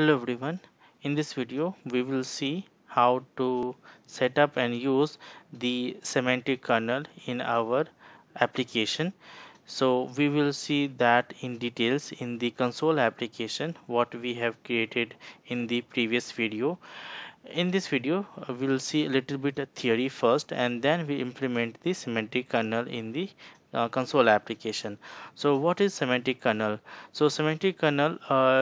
Hello everyone, in this video we will see how to set up and use the semantic kernel in our application. So we will see that in details in the console application what we have created in the previous video. In this video we will see a little bit of theory first, and then we implement the semantic kernel in the console application. So what is semantic kernel? So semantic kernel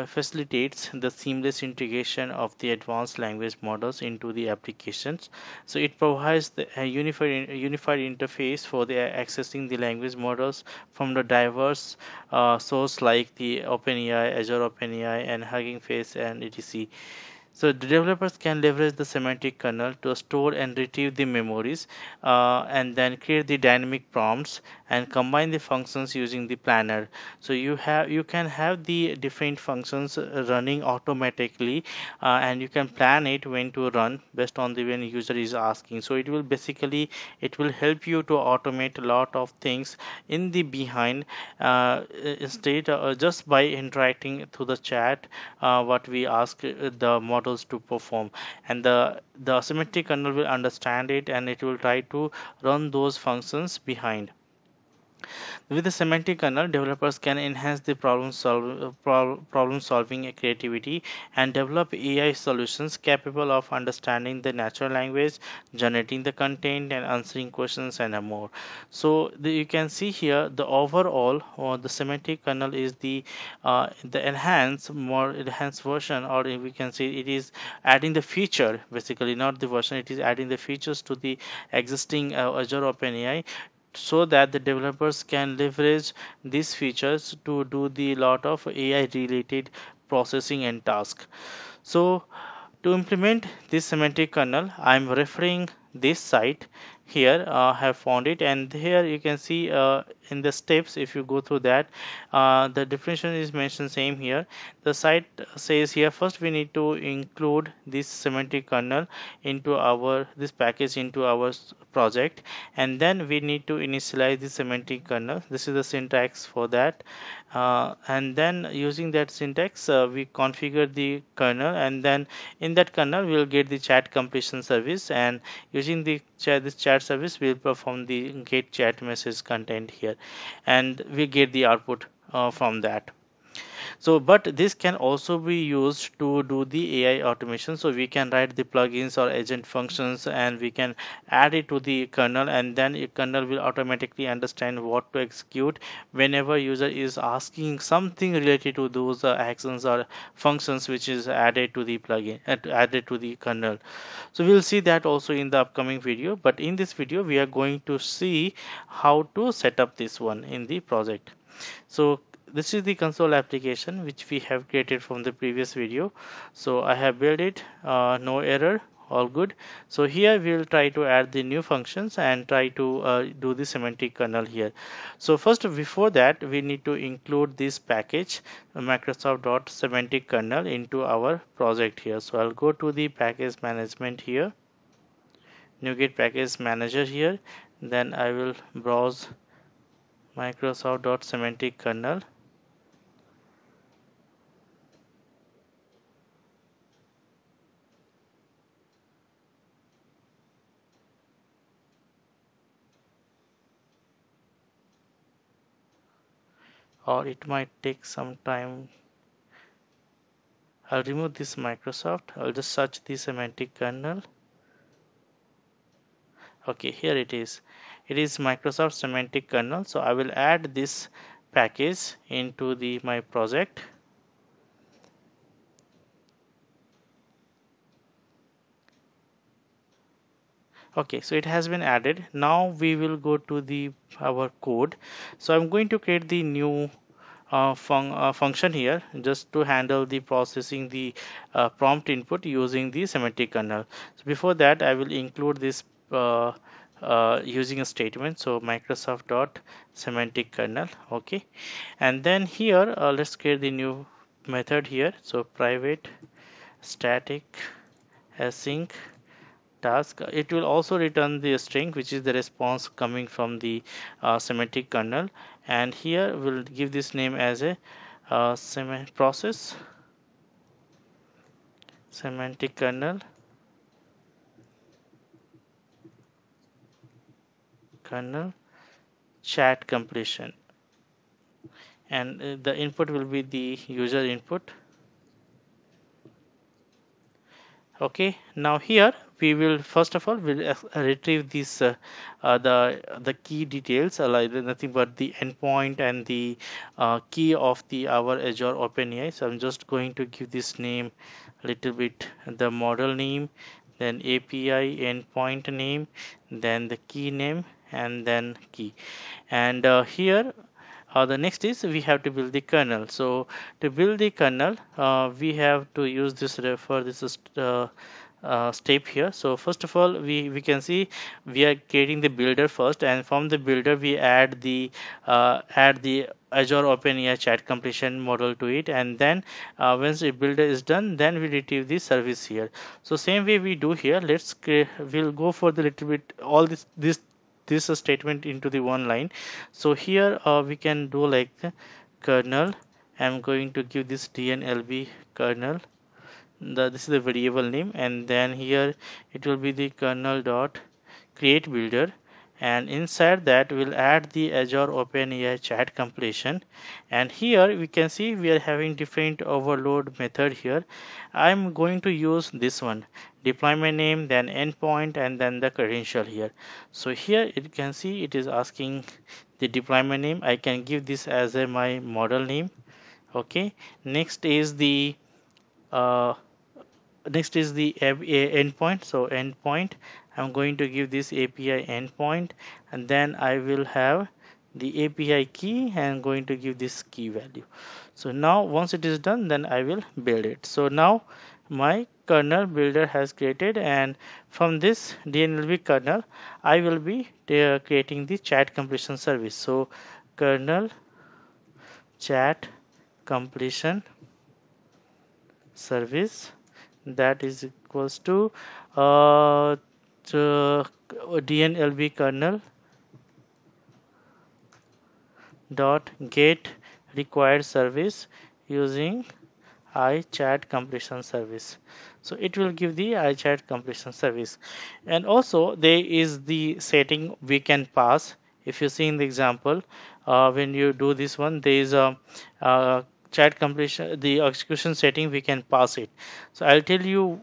facilitates the seamless integration of the advanced language models into the applications. So it provides a unified interface for the accessing the language models from the diverse sources like the OpenAI, Azure OpenAI, and Hugging Face and etc. So the developers can leverage the semantic kernel to store and retrieve the memories and then create the dynamic prompts and combine the functions using the planner. So you can have the different functions running automatically and you can plan it when to run based on the when user is asking. So it will help you to automate a lot of things in the behind instead just by interacting through the chat what we ask the model to perform, and the semantic kernel will understand it and it will try to run those functions behind. With the semantic kernel, developers can enhance the problem solving creativity and develop AI solutions capable of understanding the natural language, generating the content, and answering questions and more. So you can see here the overall, or the semantic kernel is the more enhanced version, or we can say it is adding the feature, basically not the version, it is adding the features to the existing Azure OpenAI, so that the developers can leverage these features to do the lot of AI related processing and tasks. So to implement this semantic kernel, I'm referring this site here. I have found it, and here you can see in the steps, if you go through that, the definition is mentioned same here. The site says here first we need to include this semantic kernel into this package into our project, and then we need to initialize the semantic kernel. This is the syntax for that, and then using that syntax we configure the kernel, and then in that kernel we will get the chat completion service, and using the this chat service will perform the get chat message content here, and we get the output from that. So but this can also be used to do the AI automation. So we can write the plugins or agent functions, and we can add it to the kernel, and then the kernel will automatically understand what to execute whenever user is asking something related to those actions or functions which is added to the plugin, added to the kernel. So we'll see that also in the upcoming video, but in this video we are going to see how to set up this one in the project. So this is the console application which we have created from the previous video. So I have built it, no error, all good. So here we will try to add the new functions and try to do the semantic kernel here. So first, before that, we need to include this package Microsoft.Semantic Kernel into our project here. So I'll go to the package management here, NuGet package manager here, then I will browse Microsoft.Semantic Kernel. Or it might take some time. I'll remove this Microsoft. I'll just search the semantic kernel. Okay, here it is. It is Microsoft Semantic Kernel. So I will add this package into my project. Okay, so it has been added. Now we will go to our code. So I'm going to create the new function here just to handle the processing the prompt input using the semantic kernel. So before that, I will include this using a statement, so Microsoft.Semantic Kernel. Okay, and then here let's create the new method here. So private static async task. It will also return the string, which is the response coming from the semantic kernel, and here we'll give this name as a process Semantic Kernel, chat completion, and the input will be the user input. Okay, now here we will first of all will retrieve these the key details, like nothing but the endpoint and the key of the our Azure OpenAI. So I'm just going to give this name a little bit, the model name, then API endpoint name, then the key name, and then key. And here the next is we have to build the kernel. So to build the kernel, we have to use this step here. So first of all, we can see we are creating the builder first, and from the builder we add the Azure OpenAI chat completion model to it, and then once the builder is done, then we retrieve the service here. So same way we do here. Let's we'll go for the little bit all this statement into the one line. So here we can do like kernel. I'm going to give this dnlb kernel. This is the variable name, and then here it will be the kernel dot create builder, and inside that we'll add the Azure OpenAI chat completion. And here we can see we are having different overload method here. I'm going to use this one, deployment name, then endpoint, and then the credential here. So here you can see it is asking the deployment name. I can give this as my model name. Okay, next is the endpoint. So endpoint, I'm going to give this API endpoint, and then I will have the API key, and I'm going to give this key value. So now once it is done, then I will build it. So now my kernel builder has created, and from this dnlb kernel I will be creating the chat completion service. So kernel chat completion service, that is equals to dnlb kernel dot get required service using IChat completion service. So it will give the IChat completion service. And also there is the setting we can pass. If you see in the example, when you do this one, there is a chat completion, the execution setting, we can pass it. So I'll tell you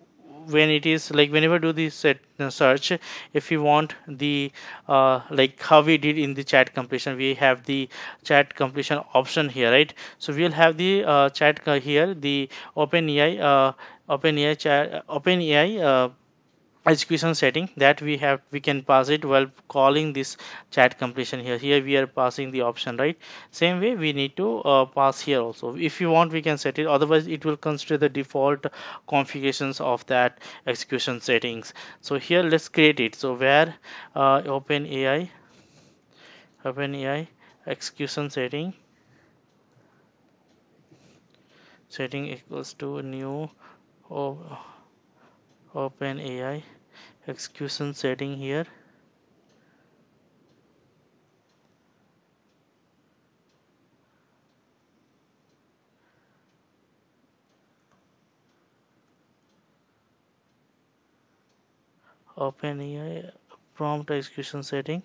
when it is, like whenever do the search, if you want the like how we did in the chat completion, we have the chat completion option here, right? So we'll have the chat here, the OpenAI execution setting, that we can pass it while calling this chat completion here. Here we are passing the option, right? Same way we need to pass here also. If you want, we can set it, otherwise it will consider the default configurations of that execution settings. So here let's create it. So where OpenAI execution setting equals to new OpenAI execution setting here. OpenAI prompt execution setting.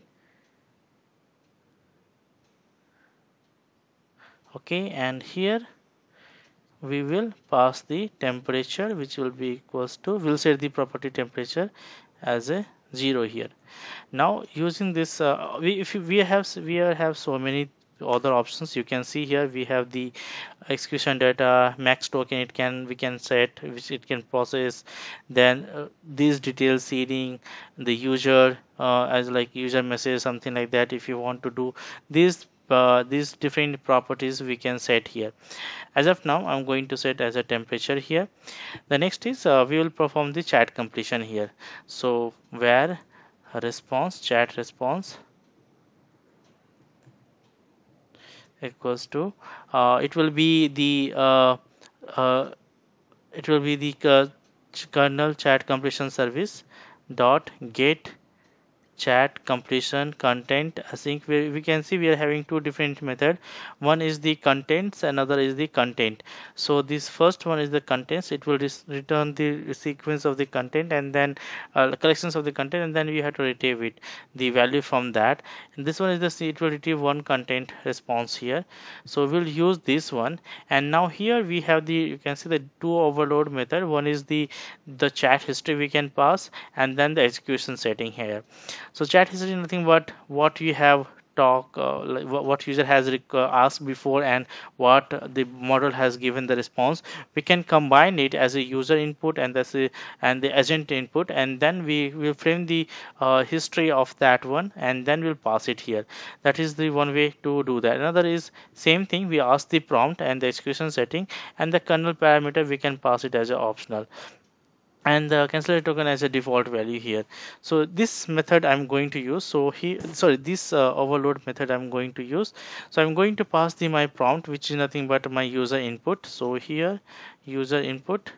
Okay, and here we will pass the temperature, which will be equals to, we'll set the property temperature as a 0 here. Now using this, we have so many other options. You can see here we have the execution data, max token, we can set, which it can process, then these details, seeding the user as like user message, something like that. If you want to do these different properties, we can set here. As of now, I'm going to set as a temperature here. The next is we will perform the chat completion here. So where response, chat response equals to it will be the kernel chat completion service dot get chat completion, content async. We can see we are having two different methods. One is the contents, another is the content. So this first one is the contents. It will return the sequence of the content and then collections of the content, and then we have to retrieve it, the value from that. And this one is the it will retrieve one content response here. So we'll use this one. And now here we have the, you can see the two overload method. One is the chat history we can pass, and then the execution setting here. So chat history is nothing but what you have talked, what user has asked before and what the model has given the response. We can combine it as a user input and the agent input, and then we will frame the history of that one, and then we'll pass it here. That is the one way to do that. Another is same thing, we ask the prompt and the execution setting, and the kernel parameter we can pass it as an optional, and the cancellation token as a default value here. So this method I'm going to use. So this overload method I'm going to use. So I'm going to pass my prompt, which is nothing but my user input. So here user input,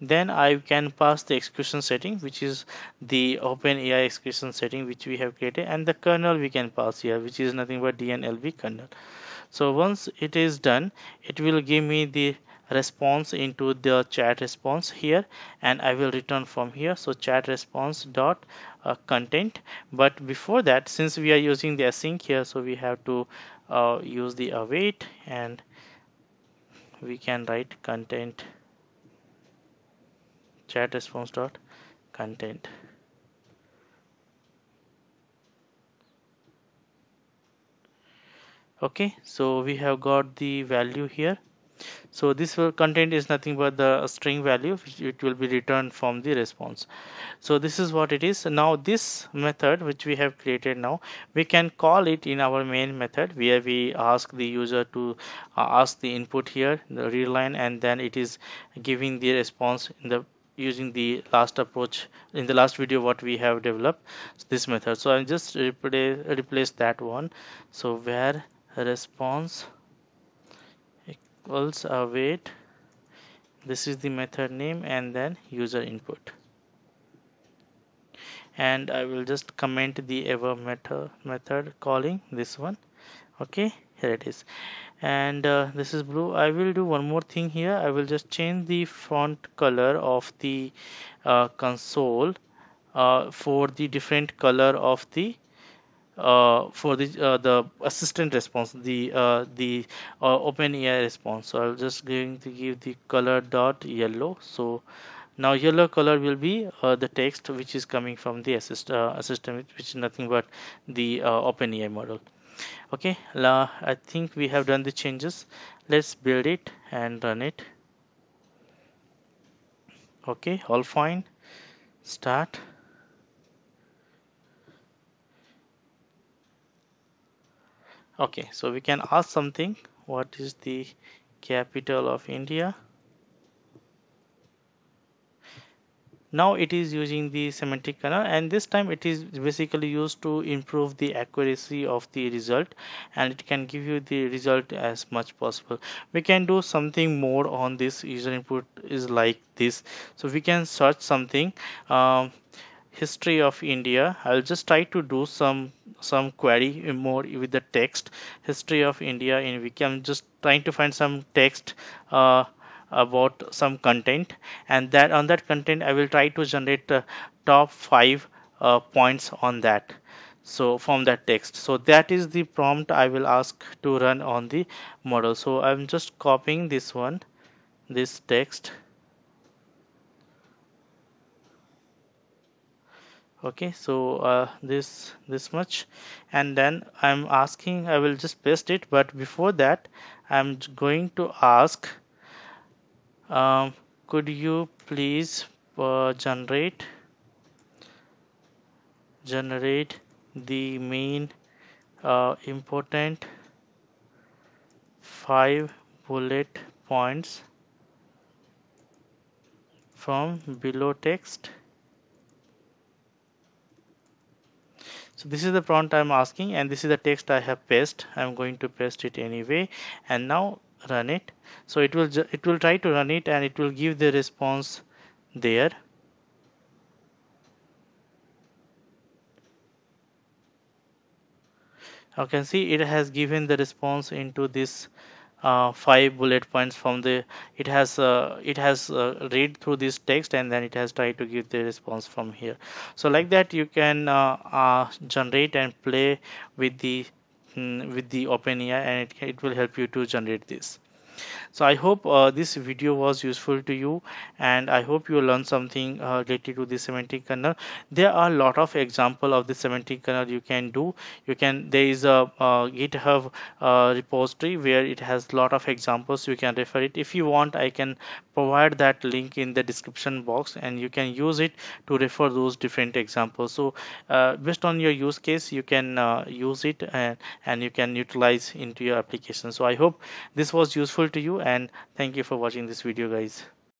then I can pass the execution setting, which is the OpenAI execution setting which we have created, and the kernel we can pass here, which is nothing but DNLB kernel. So once it is done, it will give me the response into the chat response here, and I will return from here. So chat response dot content. But before that, since we are using the async here, so we have to use the await, and we can write content chat response dot content. Okay, so we have got the value here. So this content is nothing but the string value, which it will be returned from the response. So this is what it is. Now this method which we have created, now we can call it in our main method, where we ask the user to ask the input here, the read line, and then it is giving the response in the using the last approach in the last video what we have developed, this method. So I'll just replace that one. So where response equals await, this is the method name, and then user input, and I will just comment the ever method calling this one. Okay, here it is, and this is blue. I will do one more thing here. I will just change the font color of the console for the different color of the for the assistant response, the OpenAI response. So I'm just going to give the color dot yellow. So now yellow color will be the text which is coming from the assistant, which is nothing but the OpenAI model. Okay, I think we have done the changes. Let's build it and run it. Okay, all fine. Start. Okay, so we can ask something. What is the capital of India? Now it is using the semantic kernel, and this time it is basically used to improve the accuracy of the result, and it can give you the result as much possible. We can do something more on this. User input is like this, so we can search something. History of India. I'll just try to do some query more with the text history of India, and we can just trying to find some text about some content, and that on that content I will try to generate top 5 points on that. So from that text, so that is the prompt I will ask to run on the model. So I'm just copying this one, this text. Okay, so this much, and then I'm asking, I will just paste it. But before that, I'm going to ask, could you please generate the main important 5 bullet points from below text. So this is the prompt I'm asking, and this is the text I have pasted. I'm going to paste it anyway, and now run it. So it will try to run it, and it will give the response there. You can see it has given the response into this 5 bullet points from the it has read through this text and then it has tried to give the response from here. So like that you can generate and play with the OpenAI, and it will help you to generate this. So I hope this video was useful to you, and I hope you learned something related to the semantic kernel. There are a lot of examples of the semantic kernel you can do. You can, there is a GitHub repository where it has a lot of examples. You can refer it. If you want, I can provide that link in the description box, and you can use it to refer those different examples. So based on your use case, you can use it and you can utilize into your application. So I hope this was useful to you, and thank you for watching this video, guys.